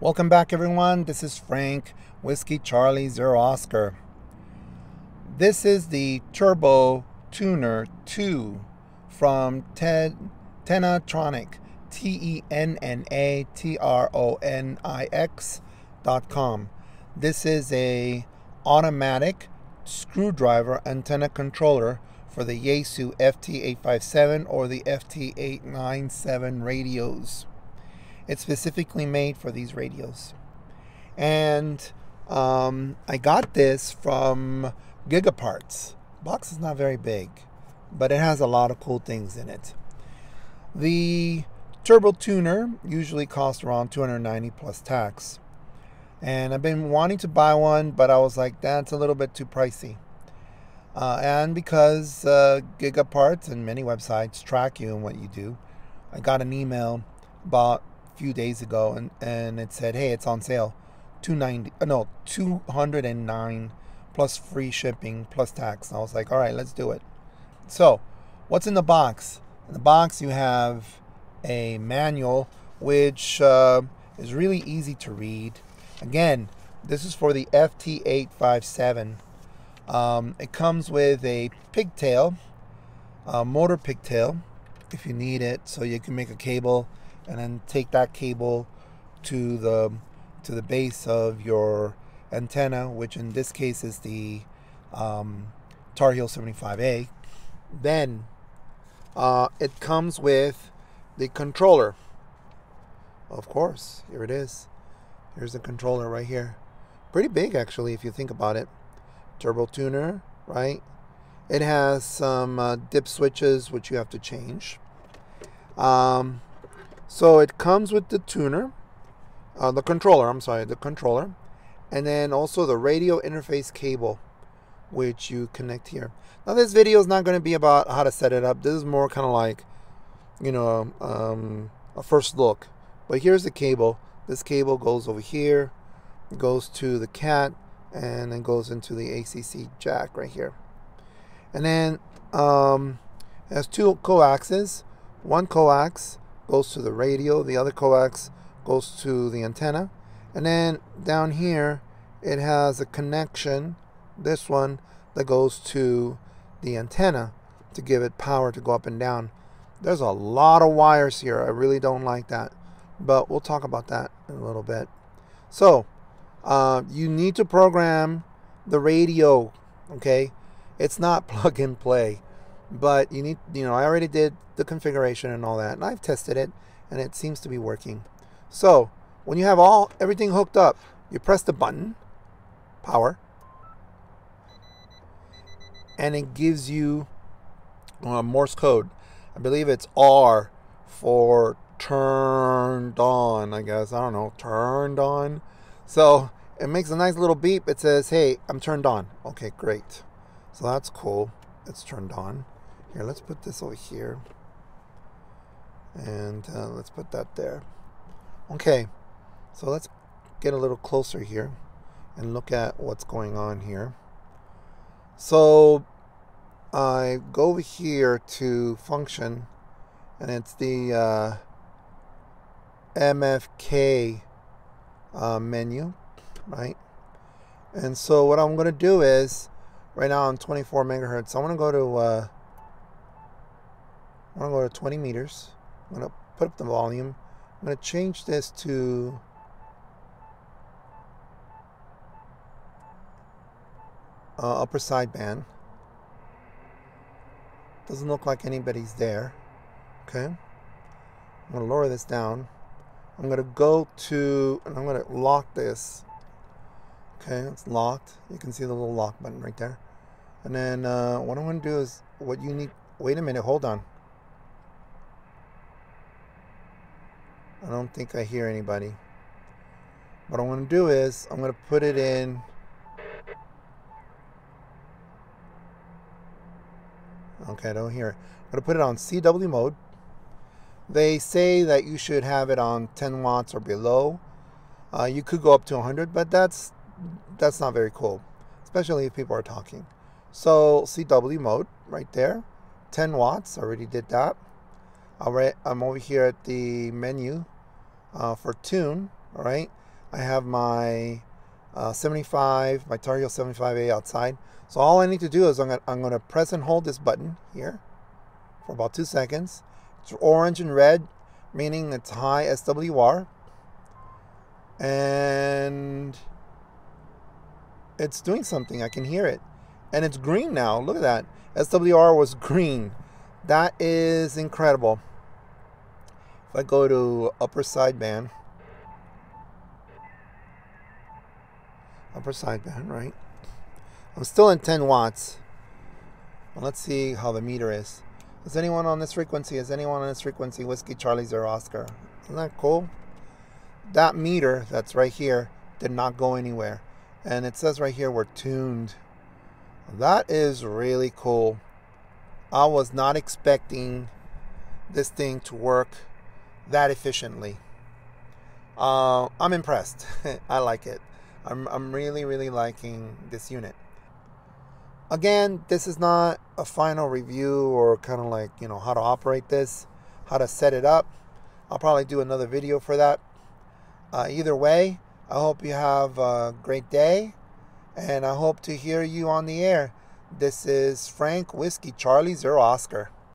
Welcome back, everyone. This is Frank, Whiskey Charlie Zero Oscar. This is the Turbo Tuner-2 from TennaTronix, TennaTronix.com. This is a automatic screwdriver antenna controller for the Yaesu FT-857 or the FT-897 radios. It's specifically made for these radios. And I got this from Giga Parts. The box is not very big, but it has a lot of cool things in it. The Turbo Tuner usually costs around $290 plus tax. And I've been wanting to buy one, but I was like, that's a little bit too pricey. And because Giga Parts and many websites track you and what you do, I got an email about a few days ago, and it said, hey, it's on sale, $209 plus free shipping plus tax. And I was like, all right, let's do it. So what's in the box? In the box, you have a manual, which is really easy to read. Again, this is for the FT-857. It comes with a pigtail, a motor pigtail, if you need it, so you can make a cable and then take that cable to the base of your antenna, which in this case is the Tar Heel 75A. Then it comes with the controller. Of course, here it is. Here's the controller right here. Pretty big, actually, if you think about it. Turbo Tuner, right? It has some dip switches, which you have to change. So it comes with the tuner, the controller, and then also the radio interface cable, which you connect here. Now, this video is not going to be about how to set it up. This is more kind of like, you know, a first look. But here's the cable. This cable goes over here, goes to the cat, and then goes into the ACC jack right here. And then it has two coaxes. One coax goes to the radio, the other coax goes to the antenna. And then down here, it has a connection, this one, that goes to the antenna to give it power to go up and down. There's a lot of wires here. I really don't like that, but we'll talk about that in a little bit. So you need to program the radio, okay? It's not plug and play, but you need, you know, I already did the configuration and all that, and I've tested it, and it seems to be working. So when you have everything hooked up, you press the button, power, and it gives you Morse code. I believe it's R for turned on, I guess. I don't know, turned on. So it makes a nice little beep. It says, hey, I'm turned on. Okay, great. So that's cool. It's turned on. Here, let's put this over here. And let's put that there. Okay, so let's get a little closer here and look at what's going on here. So I go over here to function, and it's the MFK menu, right? And so what I'm going to do is, right now I'm 24 megahertz. So I'm going to go to 20 meters. I'm going to put up the volume. I'm going to change this to upper sideband. Doesn't look like anybody's there. Okay. I'm going to lower this down. I'm going to go to, and I'm going to lock this. Okay, it's locked. You can see the little lock button right there. And then what I'm going to do is what you need. Wait a minute, hold on. I don't think I hear anybody. What I'm going to do is I'm going to put it in. Okay, I don't hear it. I'm going to put it on CW mode. They say that you should have it on 10 watts or below. You could go up to 100, but that's not very cool, especially if people are talking. So CW mode right there, 10 watts. Already did that. All right, I'm over here at the menu for tune. All right, I have my 75, my Tar Heel 75A outside. So all I need to do is I'm going to press and hold this button here for about 2 seconds. It's orange and red, meaning it's high SWR. And it's doing something. I can hear it. And it's green now. Look at that. SWR was green. That is incredible. If I go to upper sideband, right? I'm still in 10 watts. Well, let's see how the meter is. Is anyone on this frequency? Is anyone on this frequency? Whiskey Charlie Zero Oscar. Isn't that cool? That meter that's right here did not go anywhere. And it says right here we're tuned. That is really cool. I was not expecting this thing to work that efficiently. I'm impressed. I like it. I'm really, really liking this unit. Again, this is not a final review or kind of like, you know, how to operate this, how to set it up. I'll probably do another video for that. Either way, I hope you have a great day, and I hope to hear you on the air. This is Frank Whiskey Charlie Zero Oscar.